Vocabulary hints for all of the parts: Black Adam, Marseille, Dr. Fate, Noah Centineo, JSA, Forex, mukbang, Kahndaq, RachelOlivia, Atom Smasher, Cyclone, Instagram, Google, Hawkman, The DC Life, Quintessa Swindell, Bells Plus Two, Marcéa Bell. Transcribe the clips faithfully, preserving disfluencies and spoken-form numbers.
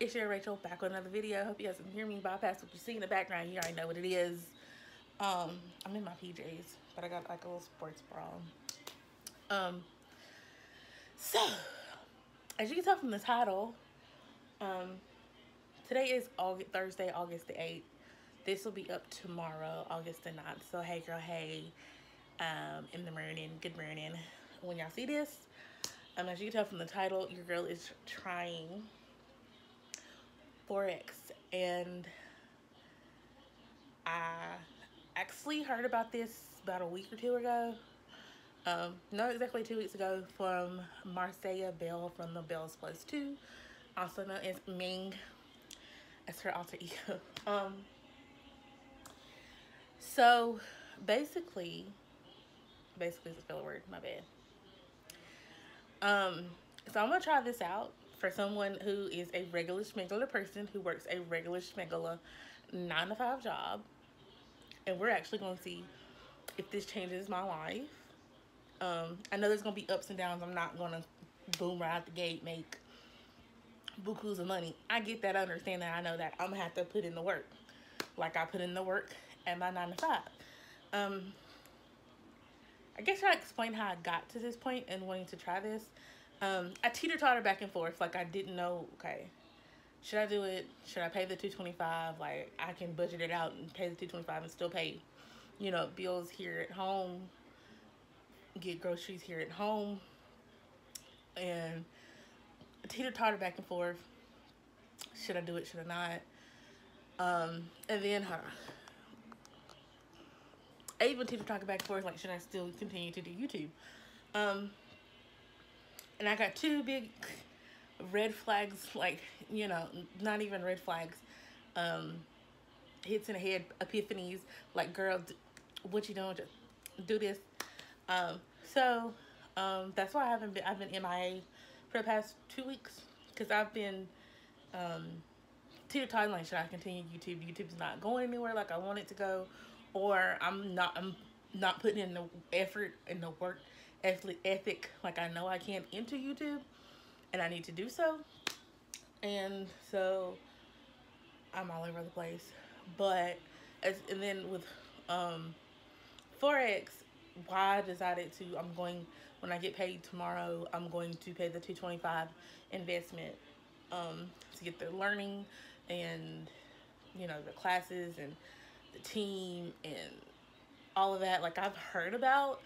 It's your Rachel back with another video. Hope you guys can hear me bypass what you see in the background. You already know what it is. Um, I'm in my P Js, but I got like a little sports bra. Um, so, as you can tell from the title, um, today is August, Thursday, August the eighth. This will be up tomorrow, August the ninth. So, hey girl, hey. Um, in the morning, good morning. When y'all see this, um, as you can tell from the title, your girl is trying Forex, and I actually heard about this about a week or two ago. Um, no, exactly two weeks ago, from Marcéa Bell from the Bells Plus Two, also known as Ming, as her alter ego. Um, so basically, basically is a filler word. My bad. Um, so I'm gonna try this out for someone who is a regular schmegula person who works a regular schmegula nine to five job, and we're actually gonna see if this changes my life. Um, I know there's gonna be ups and downs. I'm not gonna boom right out the gate, make bukus of money. I get that, I understand that, I know that. I'm gonna have to put in the work, like I put in the work at my nine to five. Um, I guess I'll explain how I got to this point and wanting to try this. Um, I teeter-totter back and forth. Like, I didn't know, okay, should I do it? Should I pay the two twenty-five? Like, I can budget it out and pay the two twenty-five and still pay, you know, bills here at home, get groceries here at home, and teeter-totter back and forth. Should I do it? Should I not? Um, and then, huh, I even teeter-totter back and forth. Like, should I still continue to do YouTube? Um... And I got two big red flags, like, you know, not even red flags, um, hits in the head, epiphanies, like, girl, what you doing, just do this. Um, so, um, that's why I haven't been, I've been M I A for the past two weeks, because I've been, um, teeter-tottering, like, should I continue YouTube? YouTube's not going anywhere like I want it to go, or I'm not, I'm not putting in the effort and the work ethic, like I know I can't enter YouTube and I need to do so, and so I'm all over the place. But as, and then with um Forex, why I decided to, I'm going, when I get paid tomorrow, I'm going to pay the two twenty-five investment um to get the learning and, you know, the classes and the team and all of that. Like, I've heard about,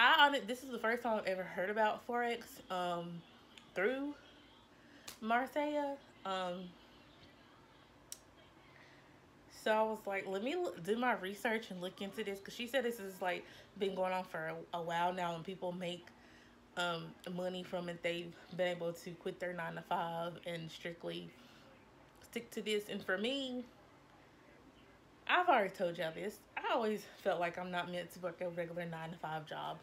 I, this is the first time I've ever heard about Forex um, through Marcéa. Um, so I was like, let me do my research and look into this, because she said this is like been going on for a, a while now, and people make um, money from it. They've been able to quit their nine to five and strictly stick to this. And for me, I've already told y'all this. I always felt like I'm not meant to work a regular nine to five job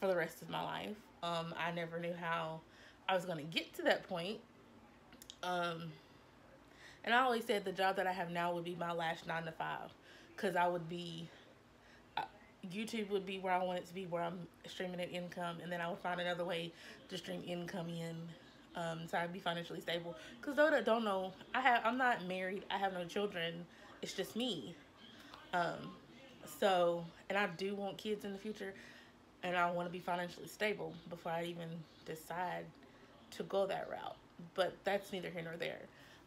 for the rest of my life. Um, I never knew how I was going to get to that point. Um, and I always said the job that I have now would be my last nine to five, because I would be, uh, YouTube would be where I want it to be, where I'm streaming an income, and then I would find another way to stream income in, um, so I'd be financially stable. Because those that don't know, I have, I'm not married, I have no children, it's just me. Um, so, and I do want kids in the future, and I want to be financially stable before I even decide to go that route, but that's neither here nor there.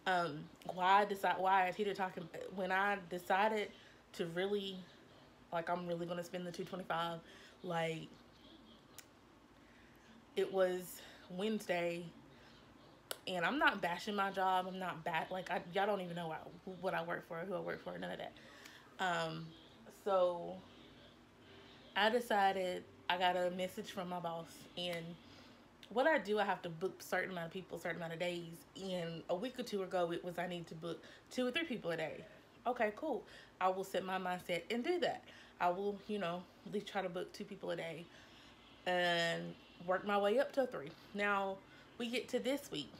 Um, why I decide, why I teeter talking, when I decided to really, like, I'm really going to spend the two twenty-five, like, it was Wednesday, and I'm not bashing my job, I'm not bad, like, I, y'all don't even know what I, what I work for, who I work for, none of that. Um, so I decided, I got a message from my boss, and what I do, I have to book certain amount of people, certain amount of days, and a week or two ago, it was, I need to book two or three people a day. Okay, cool. I will set my mindset and do that. I will, you know, at least try to book two people a day and work my way up to three. Now we get to this week.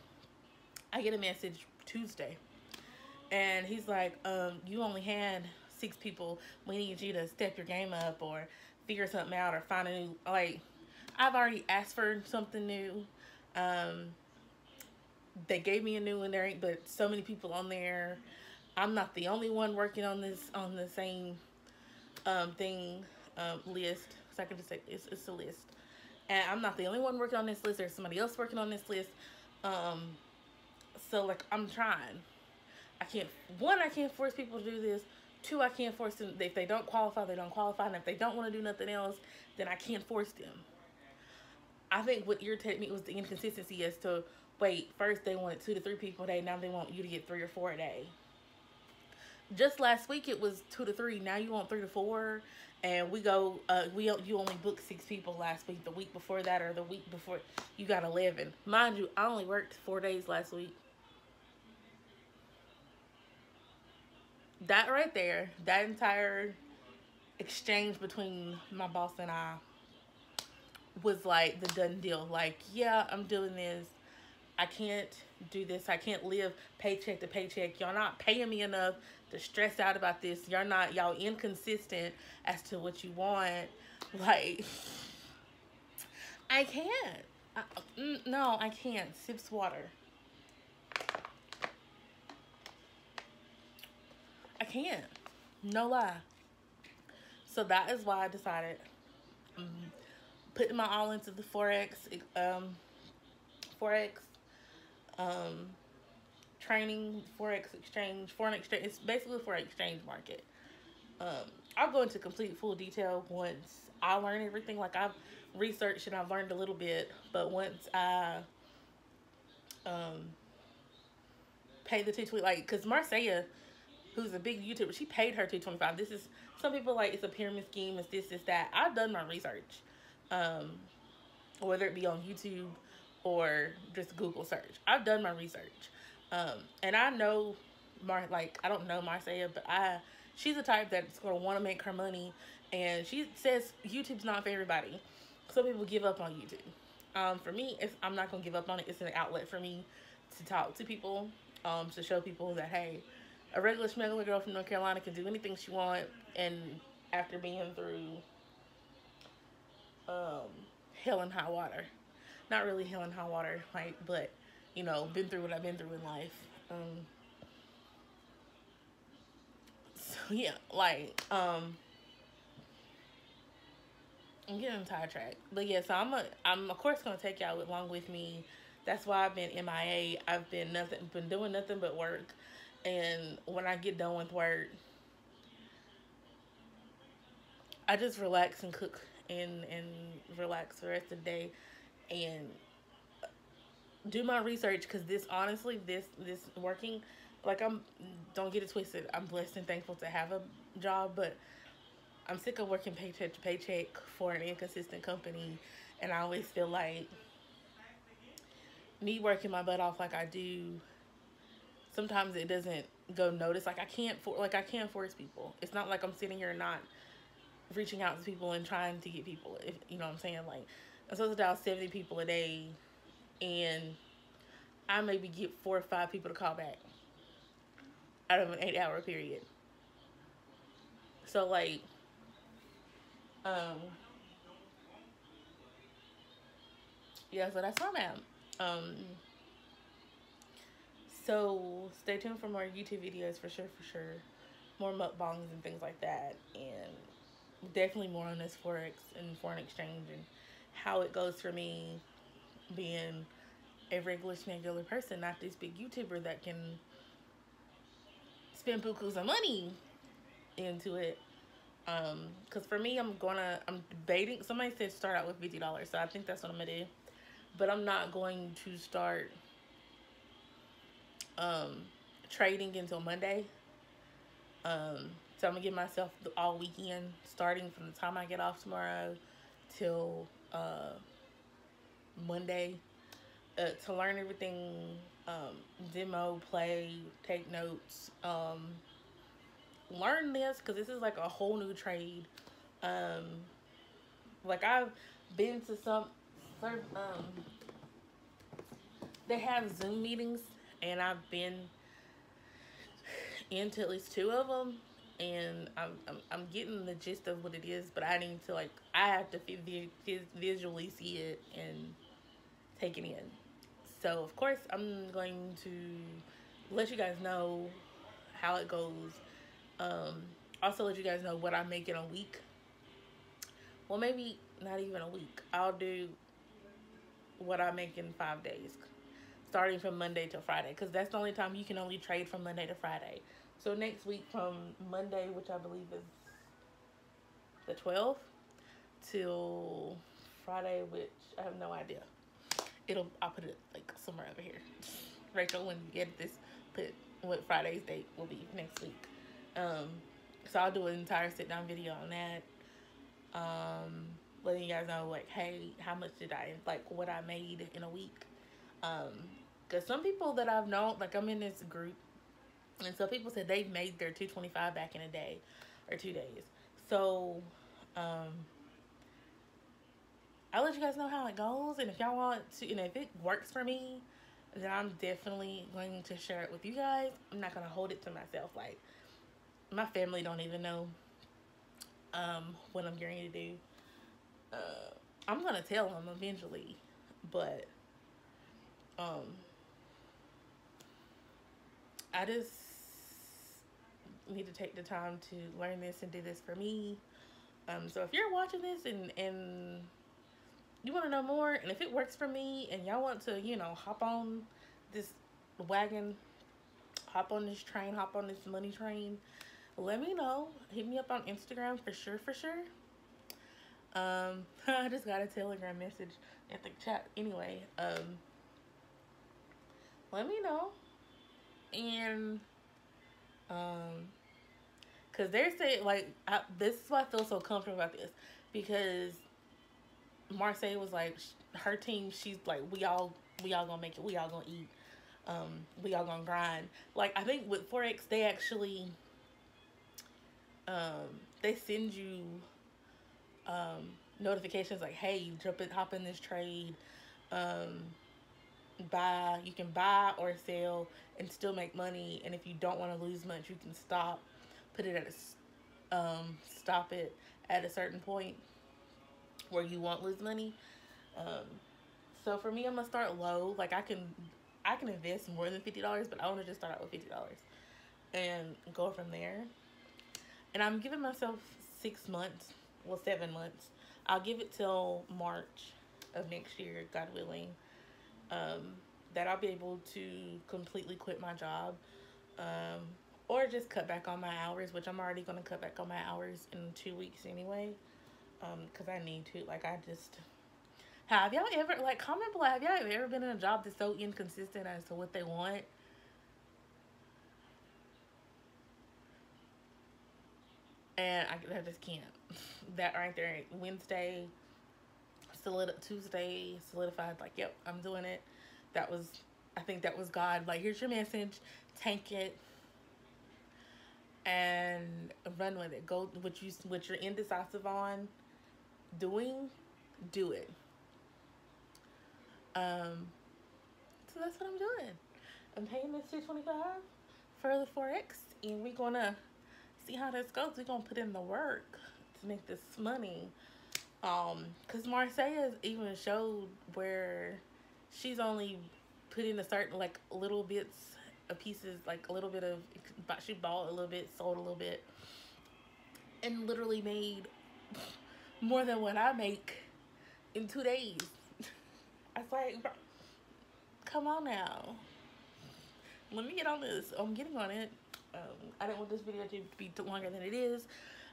I get a message Tuesday, and he's like, um, you only had six people, we need you to step your game up or figure something out or find a new, like, I've already asked for something new, um, they gave me a new one. There ain't but so many people on there. I'm not the only one working on this on the same um, thing um, list. So I can just say it's, it's a list, and I'm not the only one working on this list. There's somebody else working on this list. Um, so like I'm trying. I can't. One, I can't force people to do this. Two, I can't force them. If they don't qualify, they don't qualify. And if they don't want to do nothing else, then I can't force them. I think what irritated me was the inconsistency as to, wait, first they wanted two to three people a day. Now they want you to get three or four a day. Just last week, it was two to three. Now you want three to four. And we go, uh, we you only booked six people last week. The week before that or the week before, you got eleven. Mind you, I only worked four days last week. That right there, that entire exchange between my boss and I was like the done deal. Like, yeah, I'm doing this. I can't do this. I can't live paycheck to paycheck. Y'all not paying me enough to stress out about this. Y'all not, y'all inconsistent as to what you want. Like, I can't. I, no, I can't. Sips water. I can't. No lie. So that is why I decided um, putting my all into the Forex, um, Forex, um, training, Forex exchange, foreign exchange. It's basically for an exchange market. Um, I'll go into complete full detail once I learn everything. Like, I've researched and I've learned a little bit, but once I, um, pay the two twenty, like, cause Marcéa, who's a big YouTuber, she paid her two twenty-five. This is, some people like it's a pyramid scheme, it's this, it's that. I've done my research, um, whether it be on YouTube or just Google search. I've done my research, um, and I know Mar like I don't know Marcéa, but I she's the type that's gonna want to make her money, and she says YouTube's not for everybody. Some people give up on YouTube. Um, for me, it's, I'm not gonna give up on it. It's an outlet for me to talk to people, um, to show people that hey, a regular smuggler girl from North Carolina can do anything she wants, and after being through um, hell and high water, not really hell and high water, like, but, you know, been through what I've been through in life. Um, so, yeah, like, um, I'm getting sidetracked. But, yeah, so I'm, a, I'm of course, going to take y'all along with me. That's why I've been M I A. I've been nothing, been doing nothing but work. And when I get done with work, I just relax and cook and, and relax the rest of the day and do my research. Because this, honestly, this, this working, like I'm, don't get it twisted. I'm blessed and thankful to have a job, but I'm sick of working paycheck to paycheck for an inconsistent company. And I always feel like me working my butt off like I do, sometimes it doesn't go noticed. Like I can't for like I can't force people. It's not like I'm sitting here not reaching out to people and trying to get people. If you know what I'm saying, like I'm supposed to dial seventy people a day, and I maybe get four or five people to call back out of an eight-hour period. So like, um, yeah. So that's where I'm at. Um. So stay tuned for more YouTube videos for sure, for sure. More mukbangs and things like that. And definitely more on this Forex and foreign exchange and how it goes for me being a regular regular person, not this big YouTuber that can spend bukus of money into it. Um, cause for me, I'm gonna, I'm debating, somebody said start out with fifty dollars. So I think that's what I'm gonna do, but I'm not going to start um trading until Monday. Um so I'm gonna give myself the all weekend, starting from the time I get off tomorrow till uh Monday, uh, to learn everything, um demo, play, take notes, um learn this, because this is like a whole new trade. Um like I've been to some um they have Zoom meetings, and I've been into at least two of them, and I'm, I'm, I'm getting the gist of what it is, but I need to, like, I have to visually see it and take it in. So of course I'm going to let you guys know how it goes. Um, also let you guys know what I make in a week. Well, maybe not even a week. I'll do what I make in five days. Starting from Monday to Friday. Because that's the only time you can only trade from Monday to Friday. So next week from Monday, which I believe is the twelfth, till Friday, which I have no idea. It'll I'll put it like somewhere over here. Rachel, when you get this, put what Friday's date will be next week. Um, so I'll do an entire sit down video on that. Um, letting you guys know like, hey, how much did I like what I made in a week? Um, because some people that I've known, like I'm in this group, and so people said they made their two twenty-five back in a day or two days. So, um, I'll let you guys know how it goes, and if y'all want to, and if it works for me, then I'm definitely going to share it with you guys. I'm not going to hold it to myself. Like, my family don't even know, um, what I'm going to do. Uh, I'm going to tell them eventually, but, um, I just need to take the time to learn this and do this for me. Um, so if you're watching this and, and, you want to know more, and if it works for me and y'all want to, you know, hop on this wagon, hop on this train, hop on this money train, let me know. Hit me up on Instagram for sure, for sure. Um, I just got a Telegram message at the chat anyway. Um, let me know. And, um, because they're saying, like, I, this is why I feel so comfortable about this, because Marseille was like, her team, she's like, we all, we all gonna make it, we all gonna eat, um, we all gonna grind. Like, I think with Forex, they actually, um, they send you, um, notifications like, hey, jump it, hop in this trade, um, buy, you can buy or sell and still make money, and if you don't want to lose much, you can stop, put it at a, um, stop it at a certain point where you won't lose money. Um, so for me, I'm gonna start low. Like I can, I can invest more than fifty dollars, but I wanna just start out with fifty dollars and go from there. And I'm giving myself six months, well, seven months. I'll give it till March of next year, God willing, um, that I'll be able to completely quit my job, um, or just cut back on my hours, which I'm already gonna cut back on my hours in two weeks anyway. Um, cause I need to, like, I just, have y'all ever, like, comment below, have y'all ever been in a job that's so inconsistent as to what they want? And I, I just can't. That right there, Wednesday, solid, Tuesday, solidified, like, yep, I'm doing it. That was, I think that was God, like, here's your message, tank it. And run with it. Go what you what you're indecisive on doing, do it. Um, so that's what I'm doing. I'm paying this two twenty-five for the Forex, and we're gonna see how this goes. We're gonna put in the work to make this money. Um, cause Marcéa even showed where she's only putting a certain like little bits of pieces, like a little bit of, she bought a little bit, sold a little bit, and literally made more than what I make in two days. I was like, come on now. Let me get on this. I'm getting on it. Um, I didn't want this video to be longer than it is.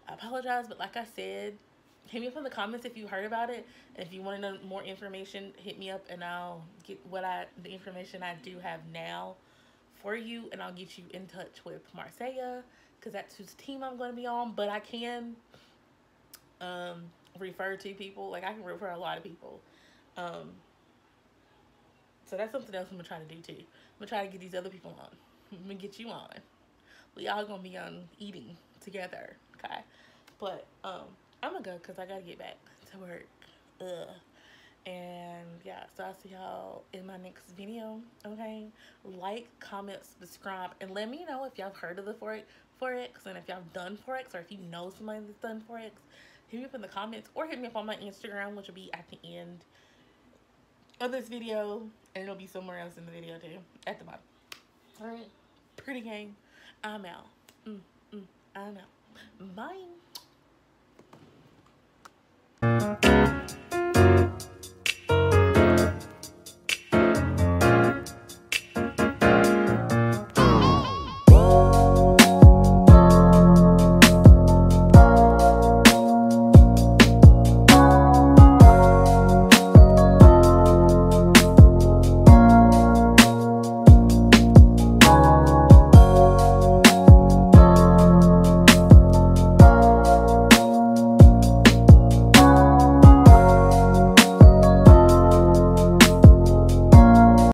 I apologize, but like I said, hit me up in the comments if you heard about it. If you want to know more information, hit me up and I'll get what I, the information I do have now for you, and I'll get you in touch with Marcéa, because that's whose team I'm going to be on. But I can um refer to people, like I can refer a lot of people, um so that's something else I'm gonna try to do too. I'm gonna try to get these other people on. I'm gonna get you on. We all gonna be on eating together, okay? But um I'm gonna go because I gotta get back to work. Ugh. And yeah, so I'll see y'all in my next video, okay? Like, comment, subscribe, and let me know if y'all have heard of the Forex, Forex, and if y'all have done Forex, or if you know somebody that's done Forex. Hit me up in the comments, or hit me up on my Instagram, which will be at the end. of this video, and it'll be somewhere else in the video too, at the bottom. All right, pretty game. I'm out. Mm, mm, I'm out. Bye.